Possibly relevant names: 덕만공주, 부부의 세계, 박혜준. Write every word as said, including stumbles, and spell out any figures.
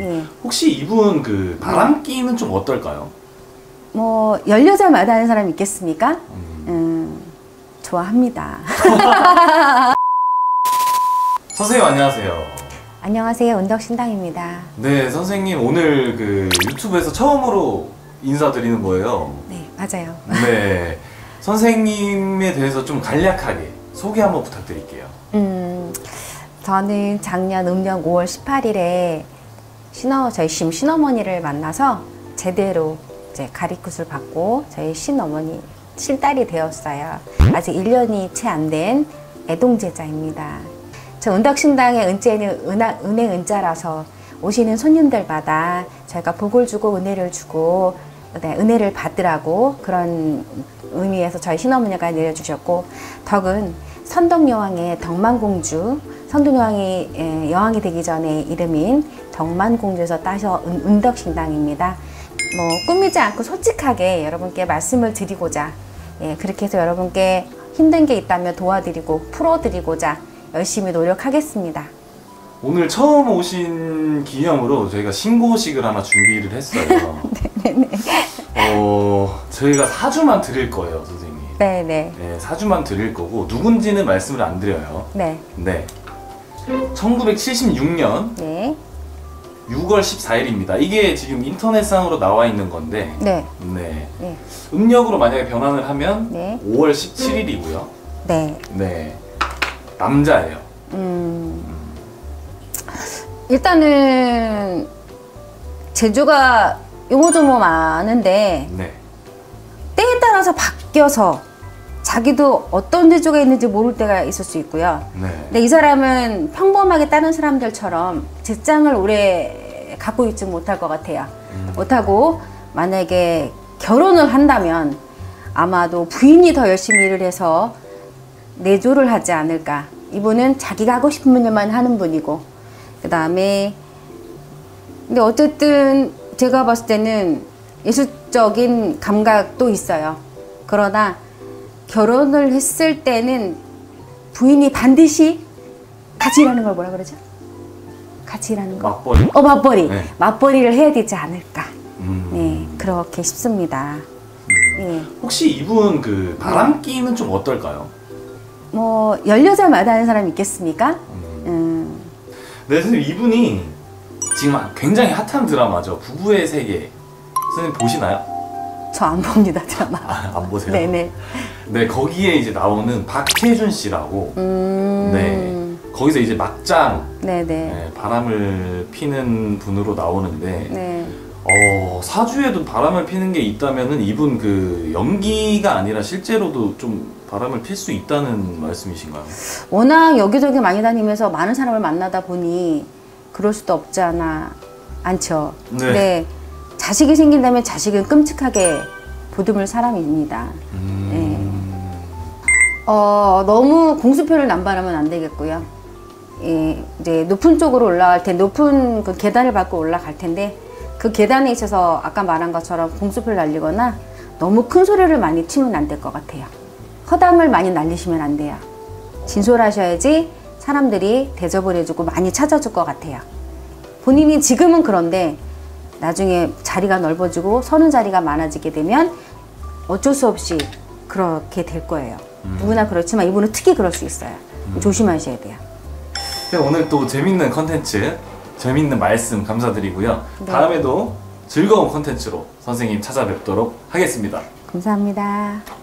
예. 혹시 이분 그 바람기는 네. 좀 어떨까요? 뭐 열 여자마다 하는 사람이 있겠습니까? 음. 음, 좋아합니다. 선생님 안녕하세요. 안녕하세요, 운덕신당입니다. 네, 선생님 오늘 그 유튜브에서 처음으로 인사드리는 거예요. 네, 맞아요. 네, 선생님에 대해서 좀 간략하게 소개 한번 부탁드릴게요. 음, 저는 작년 음력 오월 십팔일에 신어, 저희 심 신어머니를 만나서 제대로 이제 가리굿을 받고 저희 신어머니 신딸이 되었어요. 아직 일 년이 채 안 된 애동제자입니다. 저 운덕신당의 은재는 은하, 은행 은자라서 오시는 손님들마다 저희가 복을 주고 은혜를 주고 네, 은혜를 받으라고 그런 의미에서 저희 신어머니가 내려주셨고, 덕은 선덕여왕의 덕만공주, 선덕여왕이 예, 여왕이 되기 전에 이름인 덕만공주에서 따서 은, 운덕신당입니다. 뭐 꾸미지 않고 솔직하게 여러분께 말씀을 드리고자 예, 그렇게 해서 여러분께 힘든 게 있다면 도와드리고 풀어드리고자 열심히 노력하겠습니다. 오늘 처음 오신 기념으로 저희가 신고식을 하나 준비를 했어요. 네네네. 어, 저희가 사주만 드릴 거예요, 선생님. 네네. 네, 사주만 드릴 거고 누군지는 말씀을 안 드려요. 네. 네. 천구백칠십육년 네. 유월 십사일입니다. 이게 지금 인터넷상으로 나와 있는 건데 네. 네. 네. 음력으로 만약에 변환을 하면 네. 오월 십칠일이고요. 네. 네. 남자예요. 음, 일단은 재주가 요모조모 많은데 네. 때에 따라서 바뀌어서 자기도 어떤 재주가 있는지 모를 때가 있을 수 있고요. 네. 근데 이 사람은 평범하게 다른 사람들처럼 직장을 오래 갖고 있지 못할 것 같아요. 음. 못하고 만약에 결혼을 한다면 아마도 부인이 더 열심히 일을 해서 내조를 하지 않을까. 이분은 자기가 하고 싶은 일만 하는 분이고, 그 다음에 근데 어쨌든 제가 봤을 때는 예술적인 감각도 있어요. 그러나 결혼을 했을 때는 부인이 반드시 같이 일하는 걸 뭐라 그러죠? 같이 일하는 거? 맞벌이? 어, 맞벌이. 네. 맞벌이를 해야 되지 않을까. 음... 네, 그렇게 싶습니다. 네. 혹시 이분 그 바람기는 좀 어떨까요? 뭐 열 여자마다 하는 사람이 있겠습니까? 음. 음. 네, 선생님 이분이 지금 굉장히 핫한 드라마죠. 부부의 세계. 선생님 보시나요? 저 안 봅니다, 드라마. 아, 안 보세요? 네네. 네, 거기에 이제 나오는 박혜준 씨라고. 음. 네. 거기서 이제 막장. 네네. 네, 바람을 피는 분으로 나오는데. 네. 어, 사주에도 바람을 피는 게 있다면은 이분 그 연기가 아니라 실제로도 좀 바람을 필 수 있다는 말씀이신가요? 워낙 여기저기 많이 다니면서 많은 사람을 만나다 보니 그럴 수도 없지 않아 않죠. 네. 근데 자식이 생긴다면 자식은 끔찍하게 보듬을 사람입니다. 음... 네. 어, 너무 공수표를 남발하면 안 되겠고요. 예, 이제 높은 쪽으로 올라갈 텐데 높은 그 계단을 밟고 올라갈 텐데 그 계단에 있어서 아까 말한 것처럼 공수표를 날리거나 너무 큰 소리를 많이 치면 안 될 것 같아요. 허담을 많이 날리시면 안 돼요. 진솔하셔야지 사람들이 대접을 해주고 많이 찾아줄 것 같아요. 본인이 지금은 그런데 나중에 자리가 넓어지고 서는 자리가 많아지게 되면 어쩔 수 없이 그렇게 될 거예요. 음. 누구나 그렇지만 이분은 특히 그럴 수 있어요. 음. 조심하셔야 돼요. 네, 오늘 또 재밌는 컨텐츠, 재밌는 말씀 감사드리고요. 네. 다음에도 즐거운 컨텐츠로 선생님 찾아뵙도록 하겠습니다. 감사합니다.